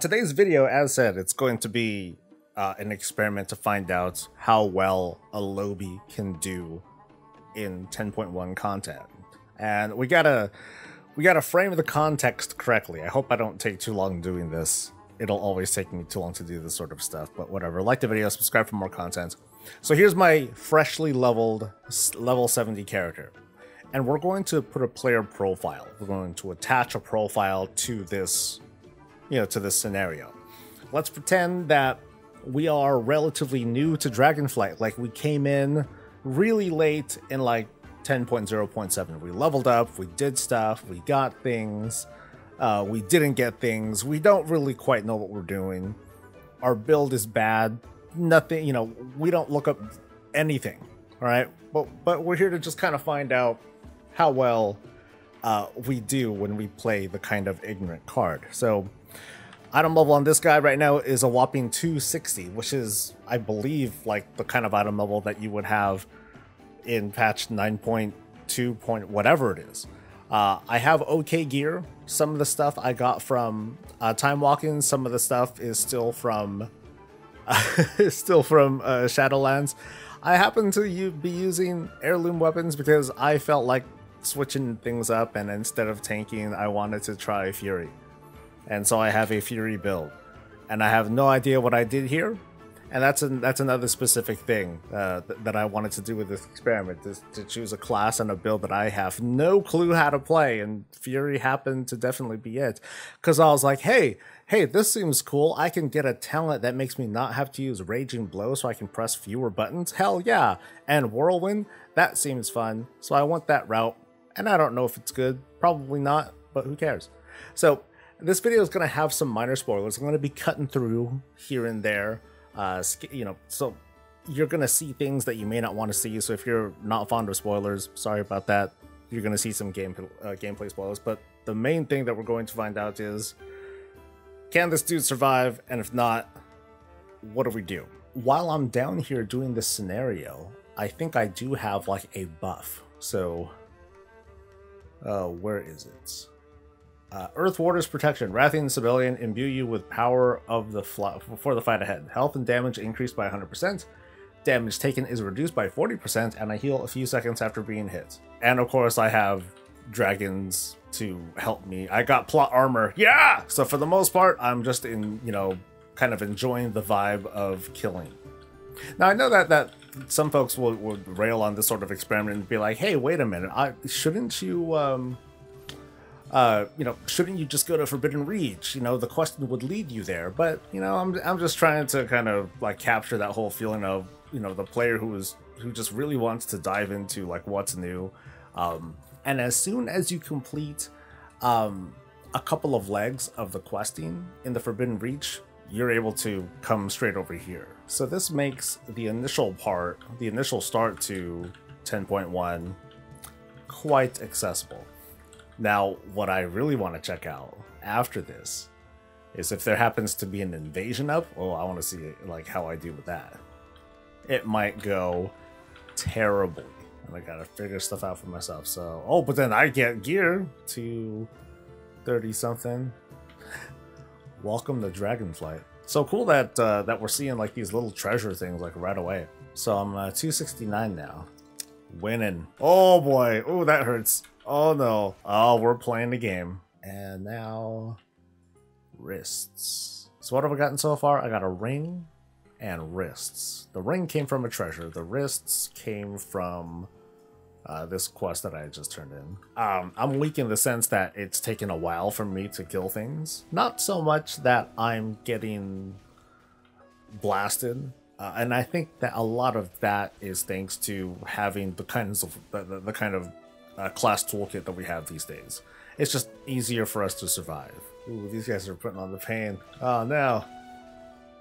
Today's video, as said, it's going to be an experiment to find out how well a lobby can do in 10.1 content. And we gotta frame the context correctly. I hope I don't take too long doing this. It'll always take me too long to do this sort of stuff, but whatever. Like the video, subscribe for more content. So here's my freshly leveled level 70 character. And we're going to put a player profile. We're going to attach a profile to this, you know, to this scenario. Let's pretend that we are relatively new to Dragonflight. Like, we came in really late in like 10.0.7. We leveled up, we did stuff, we got things, we didn't get things. We don't really quite know what we're doing. Our build is bad. Nothing, you know, we don't look up anything, all right? But we're here to just kind of find out how well we do when we play the kind of ignorant card. So item level on this guy right now is a whopping 260, which is, I believe, like the kind of item level that you would have in patch 9.2 point whatever it is. I have okay gear. Some of the stuff I got from time walking, some of the stuff is still from Shadowlands. I happen to be using heirloom weapons because I felt like switching things up, and instead of tanking, I wanted to try Fury. And so I have a Fury build, and I have no idea what I did here. And that's another specific thing that I wanted to do with this experiment, is to choose a class and a build that I have no clue how to play, and Fury happened to definitely be it. Because I was like, hey, this seems cool. I can get a talent that makes me not have to use Raging Blow, so I can press fewer buttons. Hell yeah. And Whirlwind, that seems fun. So I want that route, and I don't know if it's good. Probably not, but who cares? So this video is going to have some minor spoilers. I'm going to be cutting through here and there, you know, so you're going to see things that you may not want to see. So if you're not fond of spoilers, sorry about that. You're going to see some gameplay spoilers. But the main thing that we're going to find out is, can this dude survive? And if not, what do we do? While I'm down here doing this scenario, I think I do have like a buff. So, where is it? Earth Warder's Protection. Wrathion Civilian imbue you with power of the for the fight ahead. Health and damage increased by 100%. Damage taken is reduced by 40%, and I heal a few seconds after being hit. And of course, I have dragons to help me. I got plot armor. Yeah! So for the most part, I'm just in, you know, kind of enjoying the vibe of killing. Now I know that some folks will rail on this sort of experiment and be like, hey, wait a minute, shouldn't you you know, shouldn't you just go to Forbidden Reach? You know, the question would lead you there. But, you know, I'm just trying to kind of like capture that whole feeling of, you know, the player who just really wants to dive into like what's new. And as soon as you complete a couple of legs of the questing in the Forbidden Reach, you're able to come straight over here. So this makes the initial part, the initial start to 10.1, quite accessible. Now, what I really want to check out after this is if there happens to be an invasion up. Oh, I want to see like how I do with that. It might go terribly. And I gotta figure stuff out for myself. So, oh, but then I get gear to 30 something. Welcome to Dragonflight. So cool that that we're seeing like these little treasure things like right away. So I'm 269 now, winning. Oh boy, oh that hurts. Oh no, oh we're playing the game. And now wrists. So what have I gotten so far? I got a ring and wrists. The ring came from a treasure. The wrists came from this quest that I just turned in. I'm weak in the sense that it's taken a while for me to kill things. Not so much that I'm getting blasted. And I think that a lot of that is thanks to having the kinds of the kind of class toolkit that we have these days. It's just easier for us to survive. Ooh, these guys are putting on the pain. Oh no.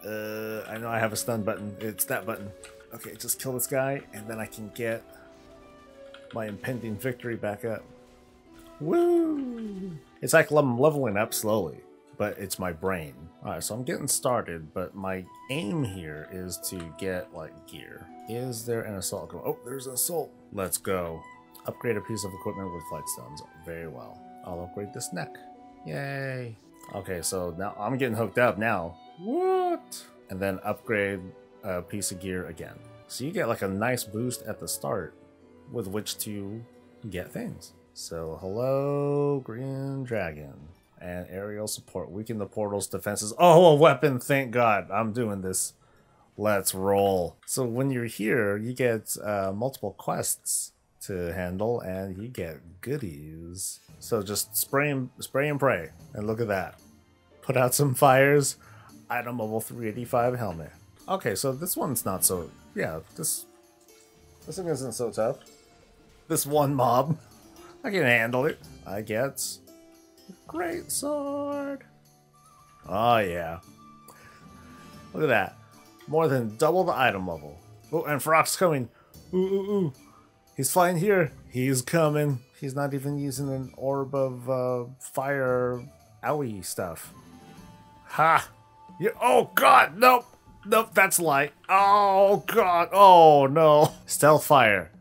I know I have a stun button. It's that button. Okay, just kill this guy, and then I can get my impending victory back up. Woo! It's like I'm leveling up slowly, but it's my brain. Alright, so I'm getting started, but my aim here is to get, like, gear. Is there an assault going? Oh, there's an assault. Let's go. Upgrade a piece of equipment with flight stones. Very well. I'll upgrade this neck. Yay! Okay, so now I'm getting hooked up now. What? And then upgrade a piece of gear again. So you get like a nice boost at the start with which to get things. So hello, green dragon. And aerial support. Weaken the portal's defenses. Oh, a weapon. Thank God. I'm doing this. Let's roll. So when you're here, you get multiple quests to handle and you get goodies. So just spray and pray. And look at that. Put out some fires. Item level 385 helmet. Okay, so this one's not so... Yeah, this thing isn't so tough. This one mob. I can handle it. I get... Great sword! Oh yeah. Look at that. More than double the item level. Oh, and Fyrakk's coming. Ooh, ooh, ooh. He's flying here. He's coming. He's not even using an orb of fire owie stuff. Ha! Yeah. Oh god! Nope! Nope, that's light. Oh god! Oh no! Stealth fire.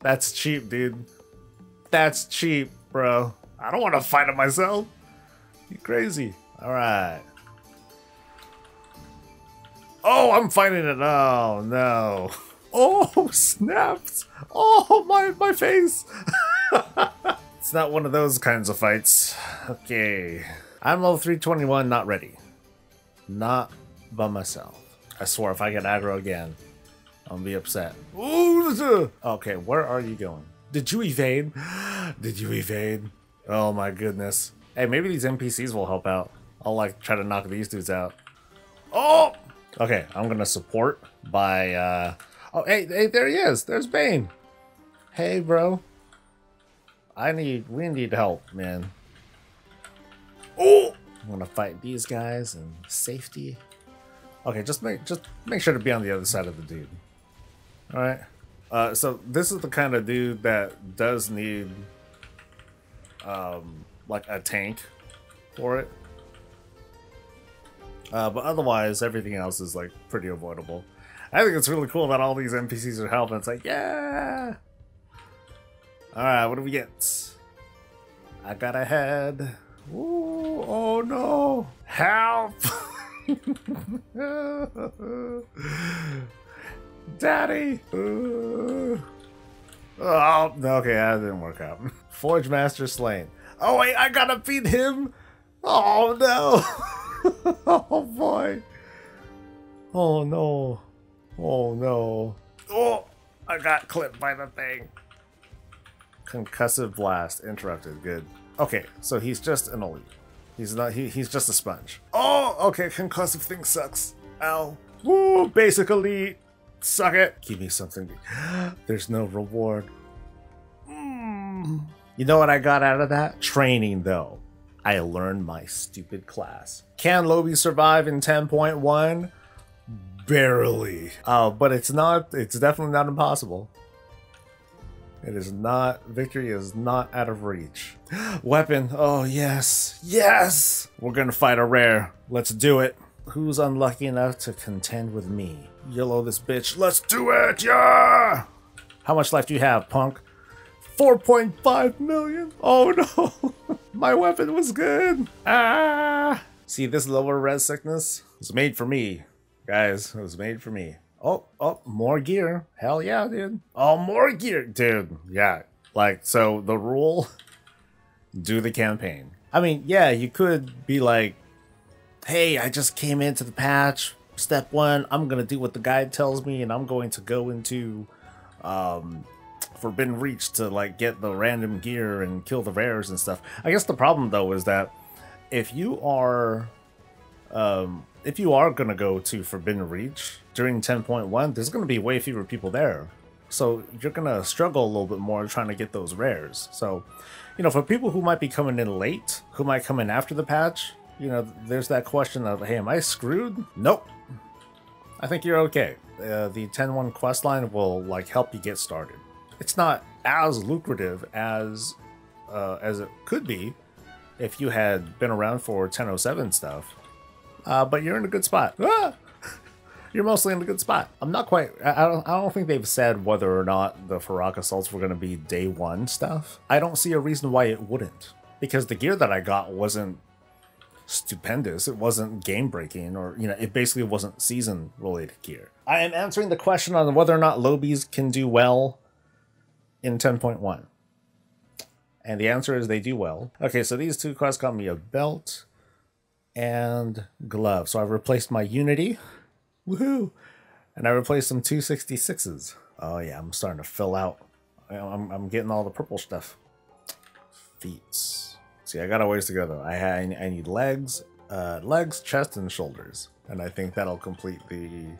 That's cheap, dude. That's cheap, bro. I don't want to fight it myself. You crazy. Alright. Oh, I'm fighting it. Oh, no. Oh, snaps. Oh, my face. It's not one of those kinds of fights. Okay. I'm level 321, not ready. Not by myself. I swear if I get aggro again, I'm gonna be upset. Ooh, okay, where are you going? Did you evade? Did you evade? Oh my goodness. Hey, maybe these NPCs will help out. I'll like try to knock these dudes out. Oh! Okay, I'm gonna support by oh hey, there he is! There's Bane. Hey bro. we need help, man. Oh! I'm gonna fight these guys in safety. Okay, just make sure to be on the other side of the dude. Alright. So this is the kind of dude that does need like a tank for it, but otherwise everything else is like pretty avoidable. I think it's really cool that all these NPCs are helping. It's like, yeah. All right, what do we get? I got a head. Ooh, oh no! Help! Daddy! Oh, okay, that didn't work out. Forge Master slain. Oh wait, I gotta beat him? Oh no! Oh boy! Oh no! Oh no! Oh! I got clipped by the thing! Concussive blast interrupted, good. Okay, so he's just an elite. He's not, he's just a sponge. Oh! Okay, concussive thing sucks. Ow. Woo! Basic elite! Suck it! Give me something. There's no reward. Mm. You know what I got out of that? Training, though. I learned my stupid class. Can Lobi survive in 10.1? Barely. But it's definitely not impossible. It is not, victory is not out of reach. Weapon, oh yes, yes! We're gonna fight a rare. Let's do it. Who's unlucky enough to contend with me? YOLO this bitch. Let's do it! Yeah! How much life do you have, punk? 4.5 million? Oh no! My weapon was good! Ah! See this lower res sickness? It was made for me. Guys, it was made for me. Oh, oh, more gear. Hell yeah, dude. Oh, more gear! Dude, yeah. Like, so the rule, do the campaign. I mean, yeah, you could be like, hey, I just came into the patch. Step one, I'm gonna do what the guide tells me, and I'm going to go into Forbidden Reach to like get the random gear and kill the rares and stuff. I guess the problem though is that if you are gonna go to Forbidden Reach during 10.1, there's gonna be way fewer people there, so you're gonna struggle a little bit more trying to get those rares. So, you know, for people who might be coming in late, who might come in after the patch. You know, there's that question of, hey, am I screwed? Nope. I think you're okay. The 10.1 questline will, like, help you get started. It's not as lucrative as it could be if you had been around for 10.07 stuff. But you're in a good spot. Ah! You're mostly in a good spot. I'm not quite... I don't think they've said whether or not the Fyrakk Assaults were going to be day one stuff. I don't see a reason why it wouldn't. Because the gear that I got wasn't stupendous. It wasn't game-breaking, or, you know, it basically wasn't season-related gear. I am answering the question on whether or not Lobies can do well in 10.1. And the answer is they do well. Okay, so these two quests got me a belt and gloves. So I've replaced my Unity. Woohoo! And I replaced some 266s. Oh yeah, I'm starting to fill out. I'm getting all the purple stuff. Feet. See, I got a ways to go though. I need legs, chest, and shoulders. And I think that'll complete the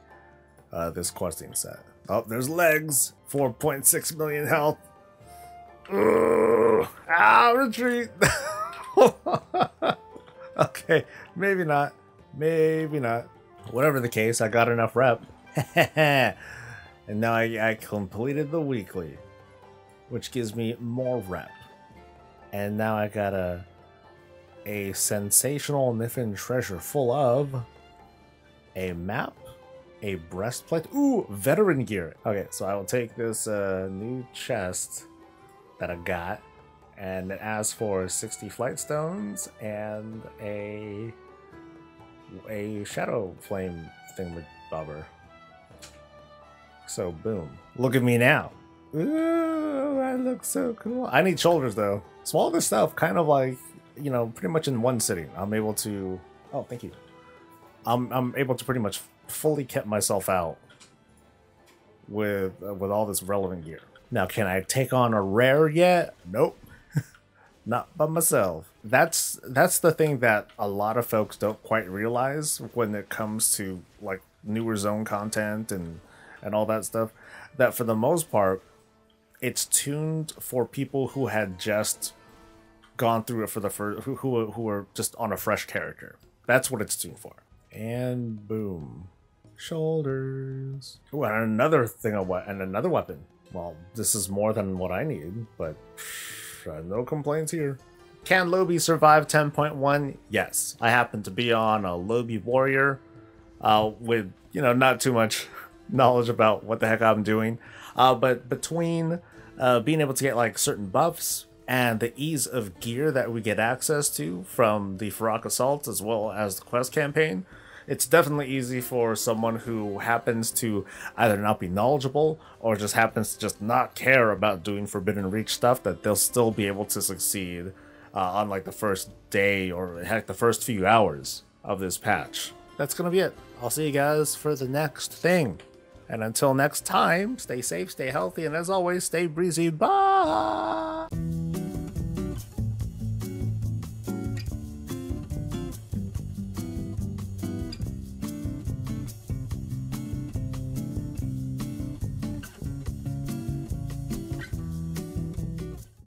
this questing set. Oh, there's legs. 4.6 million health. Ugh. Ah, retreat. Okay, maybe not. Maybe not. Whatever the case, I got enough rep. And now I completed the weekly, which gives me more rep. And now I got a sensational Niffin treasure full of a map, a breastplate. Ooh, veteran gear. Okay, so I will take this new chest that I got, and it asks for 60 flight stones and a shadow flame thing with bobber. So boom, look at me now. Ooh, I look so cool. I need shoulders though. So all this stuff kind of like, you know, pretty much in one sitting, I'm able to, oh, thank you. I'm able to pretty much fully keep myself out with all this relevant gear. Now, can I take on a rare yet? Nope. Not by myself. That's the thing that a lot of folks don't quite realize when it comes to like newer zone content and all that stuff, that for the most part, it's tuned for people who had just gone through it for the first, who were just on a fresh character. That's what it's tuned for. And boom, shoulders. Ooh, and another thing, and another weapon. Well, this is more than what I need, but pff, no complaints here. Can Lobi survive 10.1? Yes. I happen to be on a Lobi warrior with, you know, not too much knowledge about what the heck I'm doing. But between being able to get like certain buffs and the ease of gear that we get access to from the Fyrakk Assaults as well as the quest campaign, it's definitely easy for someone who happens to either not be knowledgeable or just happens to just not care about doing Forbidden Reach stuff, that they'll still be able to succeed on like the first day or heck the first few hours of this patch. That's gonna be it. I'll see you guys for the next thing. And until next time, stay safe, stay healthy, and as always, stay breezy. Bye!